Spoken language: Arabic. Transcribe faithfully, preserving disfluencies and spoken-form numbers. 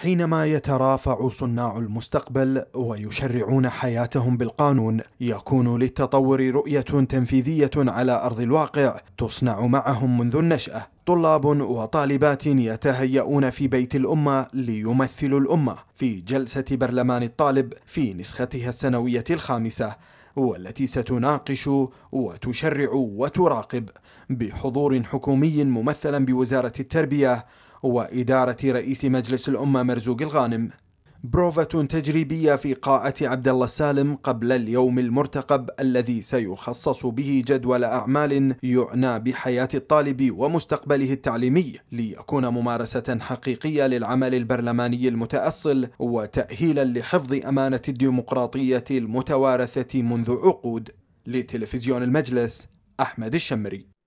حينما يترافع صناع المستقبل ويشرعون حياتهم بالقانون، يكون للتطور رؤية تنفيذية على أرض الواقع تصنع معهم منذ النشأة. طلاب وطالبات يتهيئون في بيت الأمة ليمثلوا الأمة في جلسة برلمان الطالب في نسختها السنوية الخامسة، والتي ستناقش وتشرع وتراقب بحضور حكومي ممثلا بوزارة التربية وإدارة رئيس مجلس الأمة مرزوق الغانم. بروفة تجريبية في قاعة عبد الله السالم قبل اليوم المرتقب الذي سيخصص به جدول أعمال يعنى بحياة الطالب ومستقبله التعليمي، ليكون ممارسة حقيقية للعمل البرلماني المتأصل وتأهيلا لحفظ أمانة الديمقراطية المتوارثة منذ عقود. لتلفزيون المجلس، أحمد الشمري.